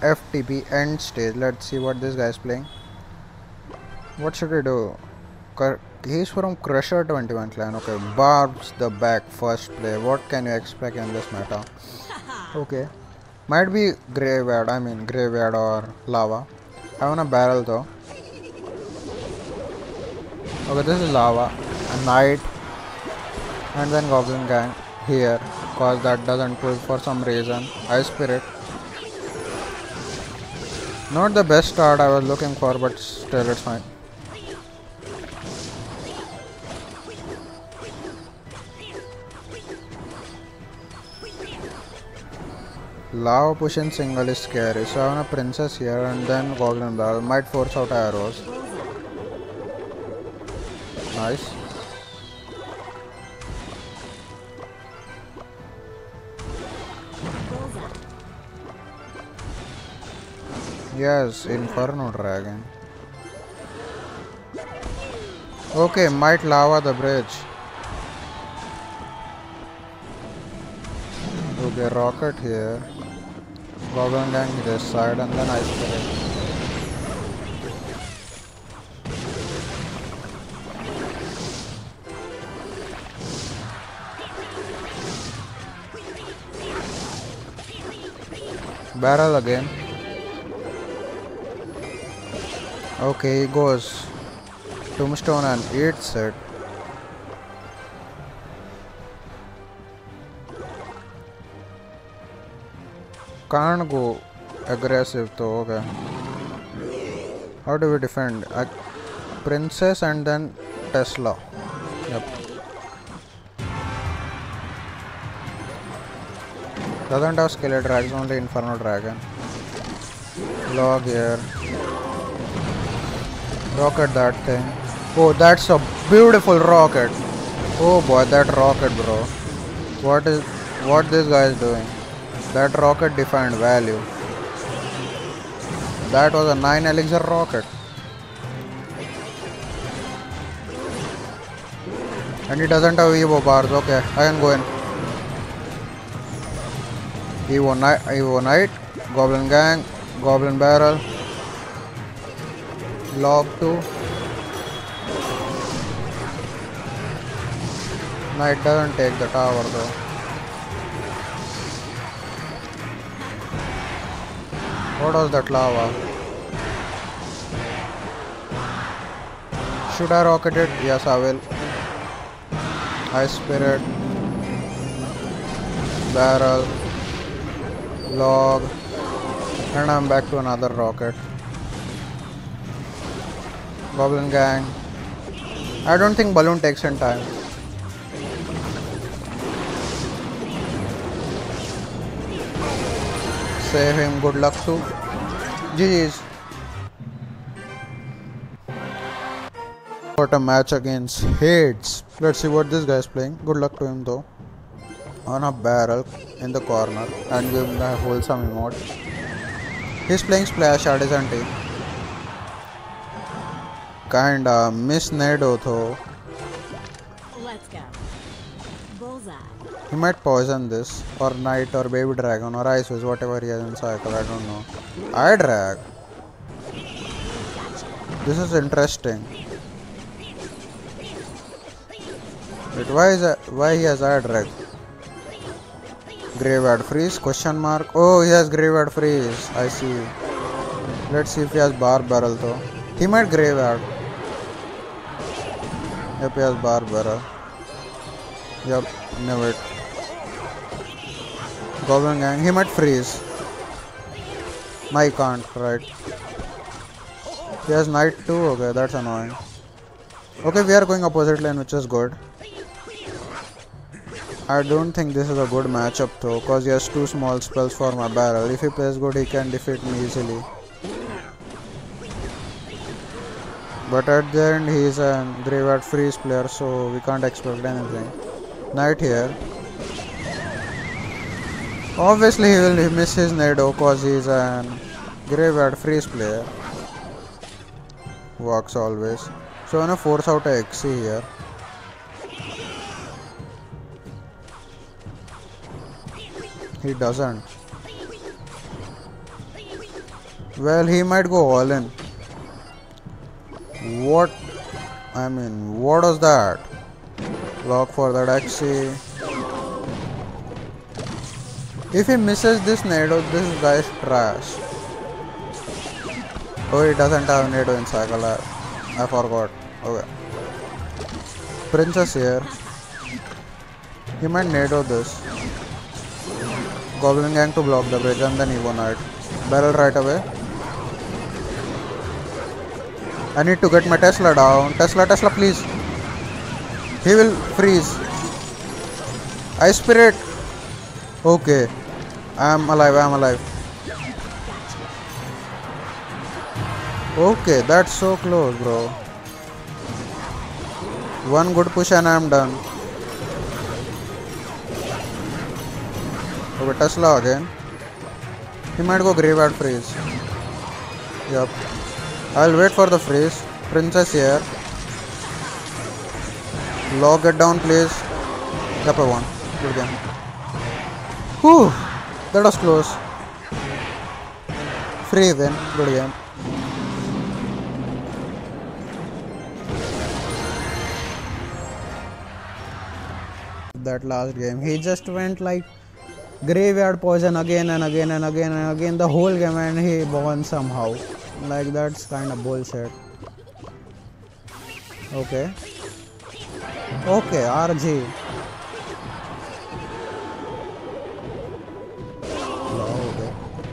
FTP end stage. Let's see what this guy is playing. What should we do? He's from Crusher 21 clan. Okay, barbs the back first play. What can you expect in this meta? Okay, might be graveyard. I mean graveyard or lava. I want a barrel though. Okay, this is lava. A knight. And then goblin gang here, cause that doesn't pull for some reason. Ice spirit. Not the best start I was looking for, but still it's fine. Lava pushing single is scary, so I want a princess here and then goblin barrel. Might force out arrows. Nice. Yes, Inferno Dragon. Okay, might lava the bridge. Okay, rocket here. Goblin gang this side and then ice spirit. Barrel again. Okay, he goes tombstone and eats it. Can't go aggressive though, okay. How do we defend? Princess and then Tesla. Yep. Doesn't have skillet drags, only Inferno Dragon. Log here. Rocket that thing. Oh, that's a beautiful rocket. Oh boy, that rocket, bro. What this guy is doing? That rocket defined value. That was a 9 elixir rocket. And he doesn't have Evo bars. Okay, I can go in. Evo Knight, Goblin Gang, Goblin Barrel. Log 2. Knight doesn't take the tower though. What was that lava? Should I rocket it? Yes, I will. Ice spirit. Barrel. Log. And I'm back to another rocket. Goblin gang. I don't think balloon takes in time. Save him, good luck too. GG's. Got a match against Hades. Let's see what this guy is playing. Good luck to him though. On a barrel in the corner and give him the wholesome emote. He's playing Splash Art, isn't he? Kinda miss Nado though. Let's go. Bullseye. He might poison this, or knight, or baby dragon, or ice whiz, whatever he has in cycle. I don't know. I drag. This is interesting. But why he has I drag? Graveyard freeze? Question mark. Oh, he has graveyard freeze. I see. Let's see if he has bar barrel though. He might graveyard. Yep, he has Barbara. Yep, knew it. Goblin gang, he might freeze. No, he can't, right. He has knight too, okay, that's annoying. Okay, we are going opposite lane, which is good. I don't think this is a good matchup though, cause he has two small spells for my barrel. If he plays good, he can defeat me easily. But at the end, he is a graveyard freeze player, so we can't expect anything. Knight here. Obviously, he will miss his Nado because he is a graveyard freeze player. Works always. So, I'm gonna force out a Xe here. He doesn't. Well, he might go all in. What? I mean, what was that? Block for that Axie. If he misses this nado, this guy is trash. Oh, he doesn't have nado in cycle. I forgot. Okay. Princess here. He might nado this. Goblin Gang to block the bridge and then Evo Knight. Barrel right away. I need to get my Tesla down. Tesla, please. He will freeze. Ice Spirit. Okay. I am alive. Okay, that's so close, bro. One good push and I am done. Okay, Tesla again. He might go graveyard freeze. Yup. I'll wait for the freeze. Princess here. Lock it down, please. Yep, I won. Good game. Whew. That was close. Free win. Good game. That last game, he just went like graveyard poison again and again the whole game, and he won somehow. Like, that's kind of bullshit. Okay, RG. Oh, okay.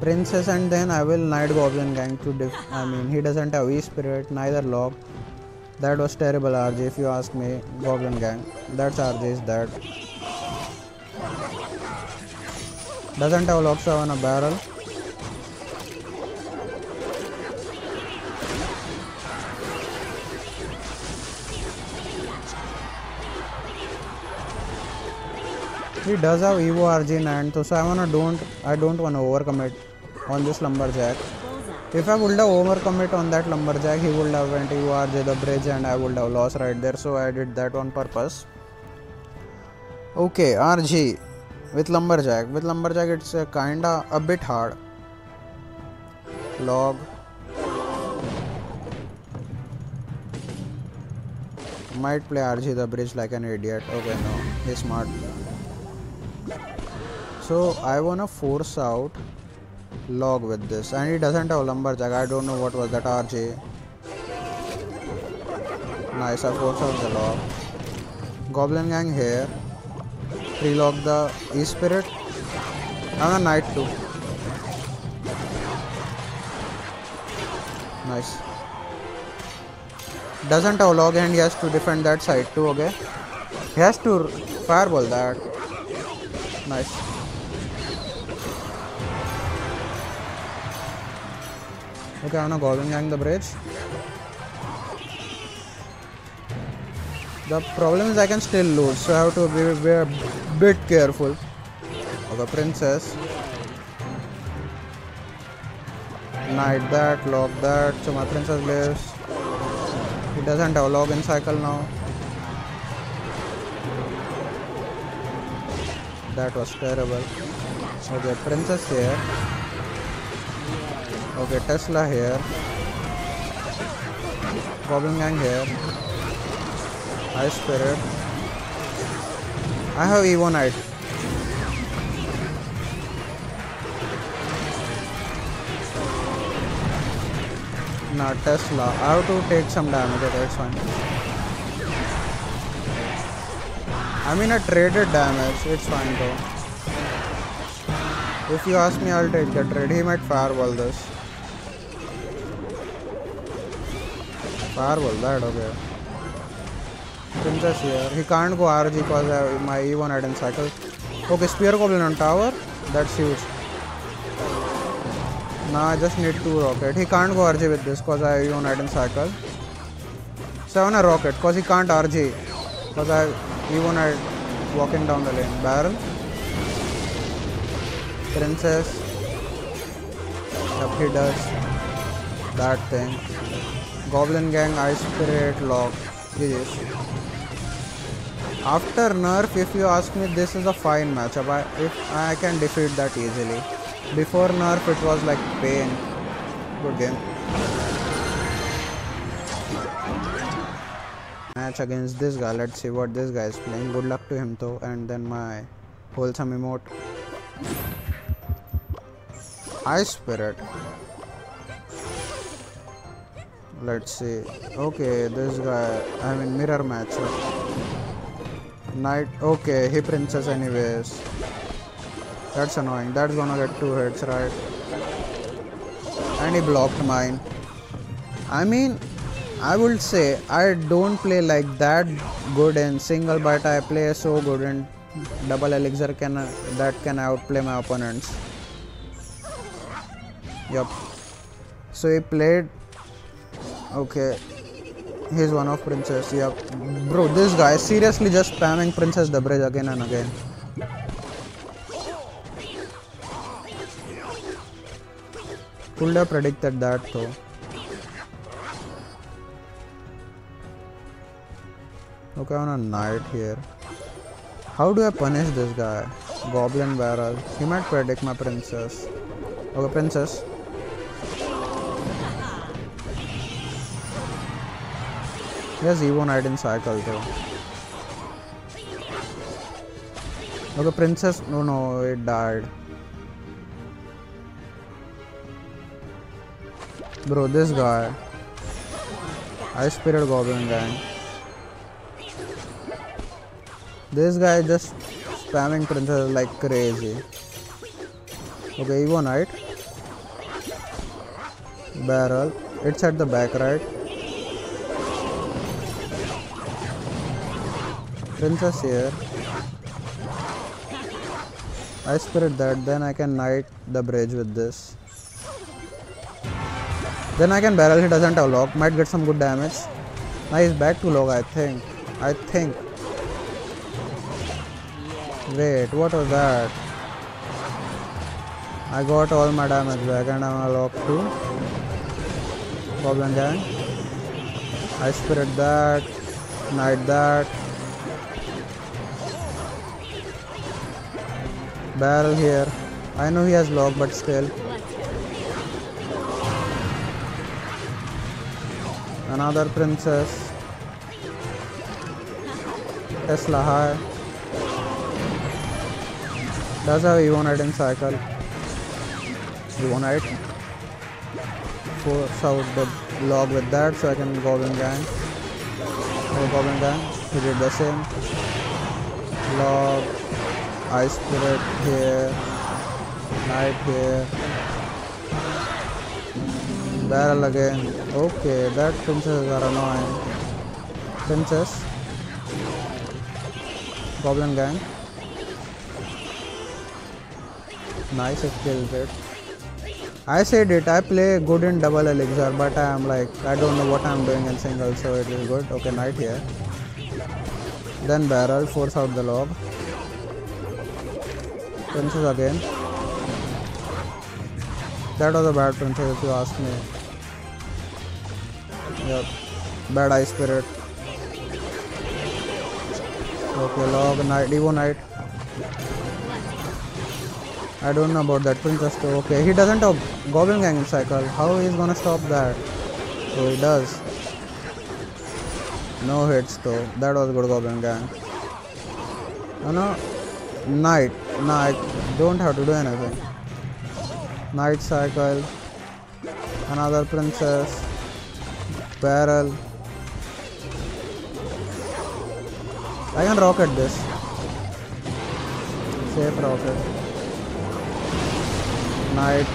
Princess, and then I will Night Goblin Gang to he doesn't have E-Spirit, neither lock. That was terrible RG if you ask me. Goblin Gang. That's RG's that. Doesn't have Loxa on a barrel. He does have Evo RG Nant, so I don't wanna overcommit on this lumberjack. If I would have overcommit on that lumberjack, he would have went Evo RG the bridge and I would have lost right there, so I did that on purpose. Okay, RG. With lumberjack it's kinda a bit hard. Log. Might play RG the bridge like an idiot. Okay, no, he's smart. So I wanna force out log with this, and he doesn't have lumberjack. I don't know what was that RG. Nice, I force out the log. Goblin Gang here. Pre-lock the E-Spirit. I'm a knight too. Nice. Doesn't have log and he has to defend that side too, okay? He has to fireball that. Nice. Okay, I'm gonna Goblin Gang the bridge. The problem is I can still lose, so I have to be a bit careful. Okay, Princess. Knight that, lock that, so my Princess lives. He doesn't have log in cycle now. That was terrible. Okay, Princess here. Okay, Tesla here. Goblin Gang here. Ice Spirit. I have Evo Knight. Now Tesla. I have to take some damage. That's fine. I traded damage. It's fine though. If you ask me, I'll take the trade. He might fireball this. Fireball that, okay. Princess here. He can't go RG because I have my E1 item cycle. Okay, Spear Goblin on tower. That's huge. Now I just need 2 rocket. He can't go RG with this because I have E1 item cycle. So I want a rocket because he can't RG. Because I have E1 item walking down the lane. Barrel. Princess. Yep, he does that thing. Goblin Gang, Ice Spirit, Lock. GG's. After nerf, if you ask me, this is a fine matchup. If I can defeat that easily. Before nerf it was like pain. Good game. Match against this guy. Let's see what this guy is playing. Good luck to him though. And then my wholesome emote. Ice Spirit. Let's see. Okay, this guy. I mean mirror match. Knight. Okay, he princess anyways. That's annoying. That's gonna get 2 hits, right? And he blocked mine. I mean, I would say I don't play like that good in single, but I play so good in double elixir that can outplay my opponents. Yup. So he played. Okay. He's one of princess. Yup. Bro, this guy is seriously just spamming princess debris again and again. Could have predicted that though. Okay, on a knight here. How do I punish this guy? Goblin barrel. He might predict my princess. Okay, princess. He has Evo Knight in cycle though. Okay, princess. No, it died. Bro, this guy. Ice Spirit Goblin gang. This guy just spamming princess like crazy. Okay, Evo Knight. Barrel. It's at the back, right? Princess here. Ice Spirit that, then I can knight the bridge with this. Then I can barrel, he doesn't have lock, might get some good damage. Now he's back to log, I think. Wait, what was that? I got all my damage back and I'm a lock too. Goblin gang. I spirit that, knight that. Barrel here. I know he has lock but still. Another princess. Tesla high. Does have Evo Knight in cycle. Evo Knight. Force out the log with that so I can Goblin Gang. No Goblin Gang. He did the same. Log. Ice Spirit here. Knight here. Barrel again. Okay, that princesses are annoying. Princess. Goblin gang. Nice, it killed it. I said it, I play good in double elixir, but I am like, I don't know what I am doing in single, so it is good. Okay, knight here. Then barrel, force out the log. Princess again. That was a bad princess if you ask me. Yep. Bad ice spirit. Okay, log knight, Evo Knight. I don't know about that princess too. Okay, he doesn't have Goblin Gang in cycle. How is gonna stop that? So he does. No hits though. That was good Goblin Gang. Oh no. Knight. Nah, I don't have to do anything. Knight cycle. Another princess. Barrel. I can rocket this. Safe rocket. Knight.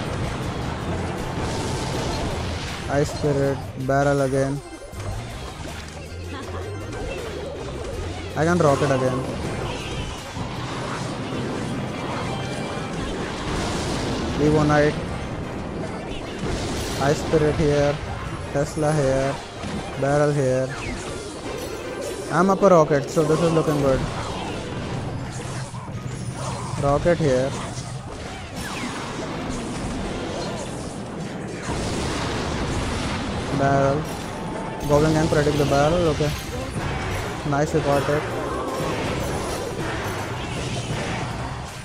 Ice spirit. Barrel again. I can rocket again. Evo Knight. Ice Spirit here. Tesla here. Barrel here. I'm up a rocket, so this is looking good. Rocket here. Barrel. Goblin can predict the barrel. Okay. Nice, we got it.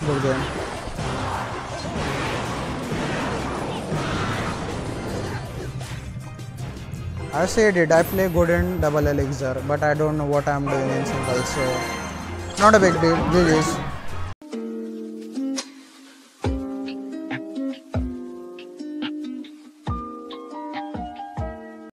Good game. I say did I play good in double elixir, but I don't know what I'm doing in single, so not a big deal. GG's.